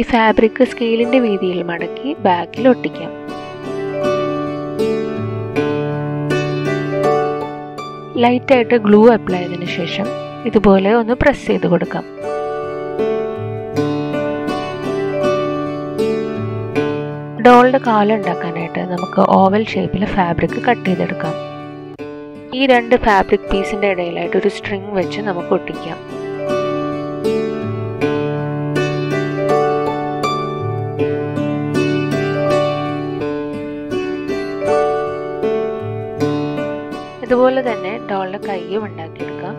ഈ ഫാബ്രിക് സ്കെയിലിൻ്റെ വീതിയിൽ മടക്കി ബാഗിൽ ഒട്ടിക്കാം. ലൈറ്റായിട്ട് ഗ്ലൂ അപ്ലൈ ചെയ്തതിന് ശേഷം ഇതുപോലെ ഒന്ന് പ്രസ് ചെയ്ത് കൊടുക്കാം. ഡോളുടെ കാലുണ്ടാക്കാനായിട്ട് നമുക്ക് ഓവൽ ഷേപ്പിൽ ഫാബ്രിക് കട്ട് ചെയ്തെടുക്കാം. ഈ രണ്ട് ഫാബ്രിക് പീസിൻ്റെ ഇടയിലായിട്ട് ഒരു സ്ട്രിംഗ് വെച്ച് നമുക്ക് ഒട്ടിക്കാം. അതുപോലെ തന്നെ ഡോളുടെ കൈയും ഉണ്ടാക്കിയെടുക്കാം.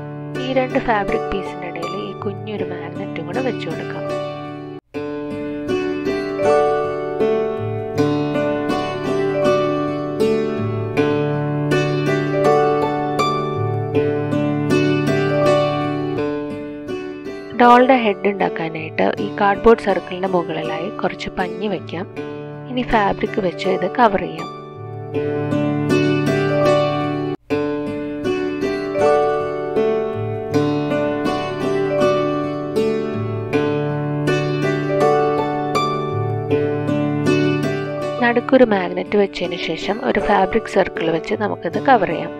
ഈ രണ്ട് ഫാബ്രിക് പീസിൻ്റെ ഇടയിൽ ഈ കുഞ്ഞൊരു മാഗ്നറ്റും കൂടെ വെച്ചു കൊടുക്കാം. ഡോളുടെ ഹെഡ് ഉണ്ടാക്കാനായിട്ട് ഈ കാർഡ്ബോർഡ് സർക്കിളിൻ്റെ മുകളിലായി കുറച്ച് പഞ്ഞി വയ്ക്കാം. ഇനി ഫാബ്രിക് വെച്ച് ഇത് കവർ ചെയ്യാം. നടുക്കൊരു മാഗ്നറ്റ് വെച്ചതിന് ശേഷം ഒരു ഫാബ്രിക് സർക്കിൾ വെച്ച് നമുക്കിത് കവർ ചെയ്യാം.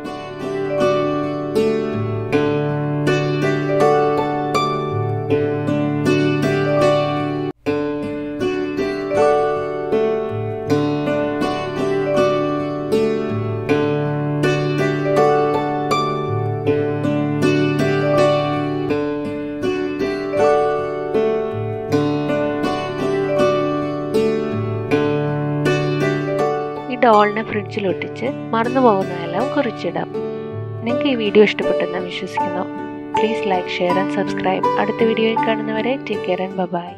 ഡോളിനെ ഫ്രിഡ്ജിൽ ഒട്ടിച്ച് മറന്നു പോകുന്നതെല്ലാം കുറിച്ചിടാം. നിങ്ങൾക്ക് ഈ വീഡിയോ ഇഷ്ടപ്പെട്ടെന്ന് വിശ്വസിക്കുന്നു. Please like, share and subscribe. അടുത്ത വീഡിയോയിൽ കാണുന്നവരെ ടേക്ക് കെയർ ആൻഡ് ബൈ.